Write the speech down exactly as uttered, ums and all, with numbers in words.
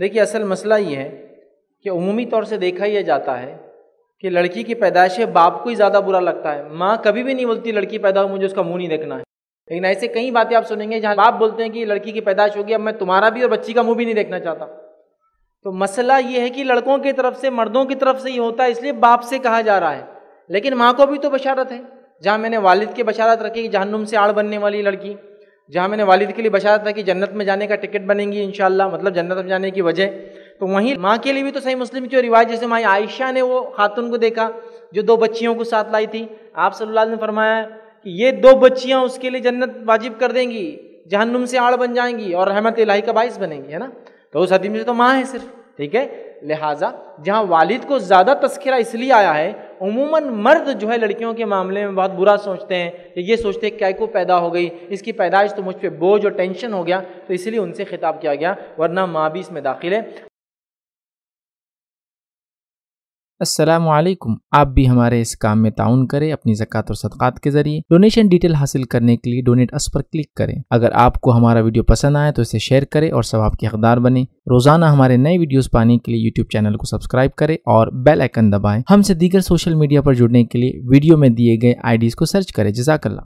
देखिए असल मसला ये है कि उमूमी तौर से देखा यह जाता है कि लड़की की पैदाइश है बाप को ही ज़्यादा बुरा लगता है। माँ कभी भी नहीं बोलती लड़की पैदा हो मुझे उसका मुँह नहीं देखना है, लेकिन ऐसे कई बातें आप सुनेंगे जहाँ बाप बोलते हैं कि लड़की की पैदाइश होगी अब मैं तुम्हारा भी और बच्ची का मुँह भी नहीं देखना चाहता। तो मसला ये है कि लड़कों की तरफ से मर्दों की तरफ से ये होता है, इसलिए बाप से कहा जा रहा है। लेकिन माँ को भी तो बशारत है, जहाँ मैंने वालिद की बशारत रखी कि जहन्नुम से आड़ बनने वाली लड़की, जहाँ मैंने वालिद के लिए बशारत रखी जन्नत में जाने का टिकट बनेगी इंशाल्लाह, मतलब जन्नत में जाने की वजह। तो वहीं माँ के लिए भी तो सही मुस्लिम की रिवाज, जैसे माँ आयशा ने वो खातून को देखा जो दो बच्चियों को साथ लाई थी, आप सल्लल्लाहु अलैहि वसल्लम ने फरमाया कि ये दो बच्चियाँ उसके लिए जन्नत वाजिब कर देंगी, जहन्नुम से आड़ बन जाएंगी और रहमत इलाही का बाइस बनेंगी, है ना। तो उस हदीस में तो माँ है सिर्फ, ठीक है। लिहाजा जहाँ वालिद को ज़्यादा तस्करा इसलिए आया है, उमूमन मर्द जो है लड़कियों के मामले में बहुत बुरा सोचते हैं, ये सोचते हैं क्या को पैदा हो गई, इसकी पैदाइश तो मुझ पर बोझ और टेंशन हो गया, तो इसलिए उनसे खिताब किया गया, वरना माँ भी इसमें दाखिल है। अस्सलामु अलैकुम, आप भी हमारे इस काम में ताउन करें अपनी ज़कात और सदक़ात के जरिए। डोनेशन डिटेल हासिल करने के लिए डोनेट अस पर क्लिक करें। अगर आपको हमारा वीडियो पसंद आए तो इसे शेयर करें और सवाब के हक़दार बने। रोज़ाना हमारे नए वीडियोस पाने के लिए यूट्यूब चैनल को सब्सक्राइब करें और बेल आइकन दबाएं। हमसे दीगर सोशल मीडिया पर जुड़ने के लिए वीडियो में दिए गए आईडीज़ को सर्च करें। जज़ाकल्लाह।